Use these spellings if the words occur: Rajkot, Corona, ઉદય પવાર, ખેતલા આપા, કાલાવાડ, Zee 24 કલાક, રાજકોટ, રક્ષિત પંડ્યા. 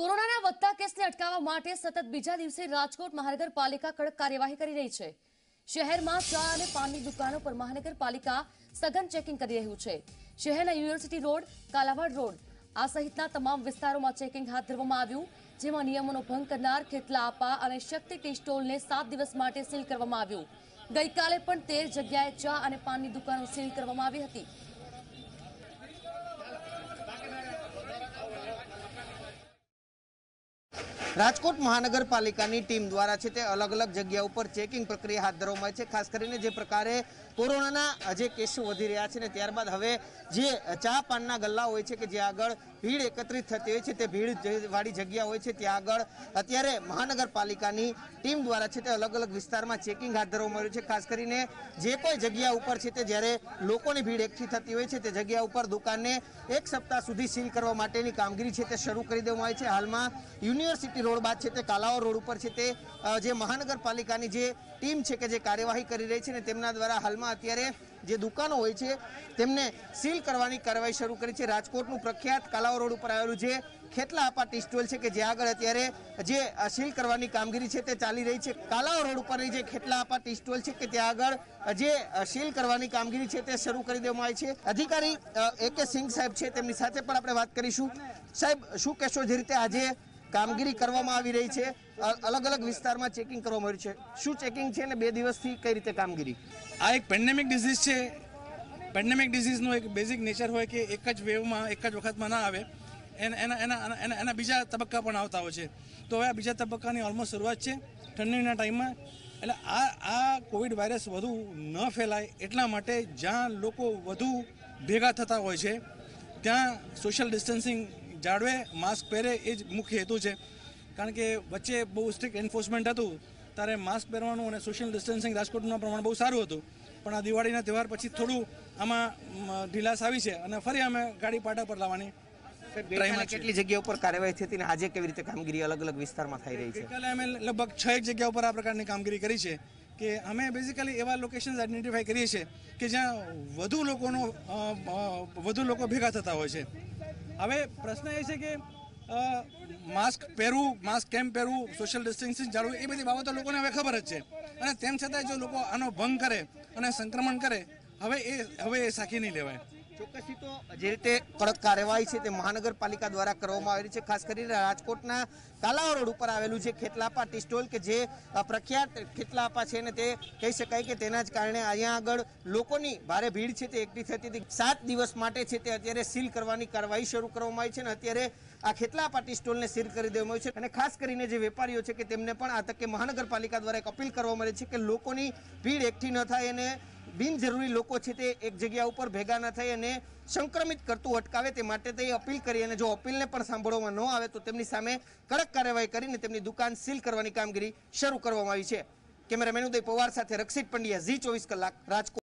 કોરોનાના વધતા કેસને અટકાવવા માટે સતત બીજા દિવસે રાજકોટ મહાનગરપાલિકા કડક કાર્યવાહી કરી રહી છે। શહેરમાં ચા અને પાનની દુકાનો પર મહાનગરપાલિકા સઘન ચેકિંગ કરી રહ્યું છે। શહેરના યુનિવર્સિટી રોડ, કાલાવાડ રોડ આ સહિતના તમામ વિસ્તારોમાં ચેકિંગ હાથ ધરવામાં આવ્યું, જેમાં નિયમોનો ભંગ કરનાર ખેતલા આપા અને શક્તિ ટી સ્ટોલને 7 દિવસ માટે સીલ કરવામાં આવ્યું। ગઈકાલે પણ 13 જગ્યાએ ચા અને પાનની દુકાનો સીલ કરવામાં આવી હતી। राजकोट महानगरपालिकानी टीम द्वारा छे ते अलग अलग जग्याओं पर चेकिंग प्रक्रिया हाथ धरवामां आवी छे। खास करीने जे प्रकारे कोरोनाना जे केसो वधी रह्या छे ने त्यारबाद हवे जे चा पानना गल्ला होय छे के जे आगळ भीड़ एकत्रित थती होय छे ते भीड़वाड़ी जग्या होय छे त्यां आगळ अत्यारे महानगरपालिकानी टीम द्वारा छे ते अलग अलग विस्तारमां चेकिंग हाथ धरवामां आव्युं छे। खास करीने जे कोई जग्या उपर छे ते ज्यारे लोकोनी भीड़ एकठी थती होय छे ते जग्या उपर दुकानने 1 सप्ताह सुधी सील करवा माटेनी कामगीरी छे ते शरू करी देवामां आवी छे। हालमां युनिवर्सिटी रोड बाद छे ते कालावा रोड पर छे ते जे महानगरपालिकानी जे टीम छे के जे कार्यवाही करी रही छे ने तेमना द्वारा हालमां अत्यारे जे दुकानो होय छे तेमने सील करवानी कार्यवाही शरू करी छे। राजकोटनुं प्रख्यात कालावा रोड पर आवेलुं जे खेतला आपा टी स्टोल छे के जे आगळ अत्यारे जे सील करवानी कामगीरी छे ते चाली रही छे। कालावा रोड उपरनी जे खेतला आपा टी स्टोल छे के त्यां आगळ जे सील करवानी कामगीरी छे ते शरू करी देवामां आई छे। अधिकारी एके सिंह साहेब छे तेमनी साथे पण आपणे वात करीशुं। साहेब, शुं कहेशो जे रीते आजे कामगीरी करवामां आवी रही छे, अलग अलग विस्तारमां चेकिंग करवामां आव्युं छे, शुं चेकिंग छे ने 2 દિવસથી કઈ રીતે કામગીરી? આ એક પેન્ડેમિક ડિઝીઝ છે। પેન્ડેમિક ડિઝીઝનો એક બેઝિક નેચર હોય કે એક જ વેવમાં એક જ વખતમાં ના આવે, એના બીજા તબક્કા પણ આવતા હોય છે। તો હવે આ બીજા તબક્કાની ઓલમોસ્ટ શરૂઆત છે ઠંડીના ટાઈમમાં। એટલે આ કોવિડ વાયરસ વધુ ન ફેલાય એટલા માટે જ્યાં લોકો વધુ ભેગા થતા હોય છે ત્યાં સોશિયલ ડિસ્ટન્સિંગ જાળવે, માસ્ક પહેરે એ જ મુખ્ય હેતુ છે। કારણ કે વચ્ચે બહુ સ્ટ્રિક્ટ એન્ફોર્સમેન્ટ હતું ત્યારે માસ્ક પહેરવાનું અને સોશિયલ ડિસ્ટન્સિંગ રાજકોટનું પ્રમાણ બહુ સારું હતું, પણ આ દિવાળીના તહેવાર પછી થોડું આમાં ઢીલાસ આવી છે અને ફરી અમે ગાડી પાટા પર લાવવાની ટ્રાયમાં કેટલી જગ્યા ઉપર કાર્યવાહી થઈ હતી અને આજે કેવી રીતે કામગીરી અલગ અલગ વિસ્તારમાં થઈ રહી છે? એટલે અમે લગભગ 6 જગ્યા ઉપર આ પ્રકારની કામગીરી કરી છે કે અમે બેઝિકલી એવા લોકેશન્સ આઈડેન્ટિફાઈ કરીએ છીએ કે જ્યાં વધુ લોકો ભેગા થતા હોય છે। હવે પ્રશ્ન એ છે કે માસ્ક પહેરવું, માસ્ક કેમ પહેરવું, સોશિયલ ડિસ્ટન્સિંગ જાળવવું એ બધી બાબતો લોકોને હવે ખબર જ છે, અને તેમ છતાં જો લોકો આનો ભંગ કરે અને સંક્રમણ કરે હવે એ સાખી નહીં લેવાય। ચોક્કસથી તો જે રીતે કડક કાર્યવાહી છે તે મહાનગરપાલિકા દ્વારા કરવામાં આવી રહી છે। ખાસ કરીને રાજકોટના કાલાવા રોડ ઉપર આવેલું છે ખેતલાપા ટી સ્ટોલ કે જે પ્રખ્યાત ખેતલાપા છે ને તે કહી શકાય કે તેના જ કારણે અહીંયા આગળ લોકોની ભારે ભીડ છે તે એકઠી થતી હતી। 7 દિવસ માટે છે તે અત્યારે સીલ કરવાની કાર્યવાહી શરૂ કરવામાં આવી છે અને અત્યારે આ ખેતલાપા ટી સ્ટોલને સીલ કરી દેવામાં આવ્યું છે। અને ખાસ કરીને જે વેપારીઓ છે કે તેમને પણ આ તકે મહાનગરપાલિકા દ્વારા એક અપીલ કરવામાં આવી છે કે લોકોની ભીડ એકઠી ન થાય અને બિનજરૂરી લોકો છે તે એક જગ્યા ઉપર ભેગા ન થાય અને સંક્રમિત કરતું અટકાવે તે માટે તે અપીલ કરી, અને જો અપીલને પણ સાંભળવામાં ન આવે તો તેમની સામે કડક કાર્યવાહી કરીને તેમની દુકાન સીલ કરવાની કામગીરી શરૂ કરવામાં આવી છે। કેમેરામેન ઉદય પવાર સાથે રક્ષિત પંડ્યા, Zee 24 કલાક, રાજકોટ।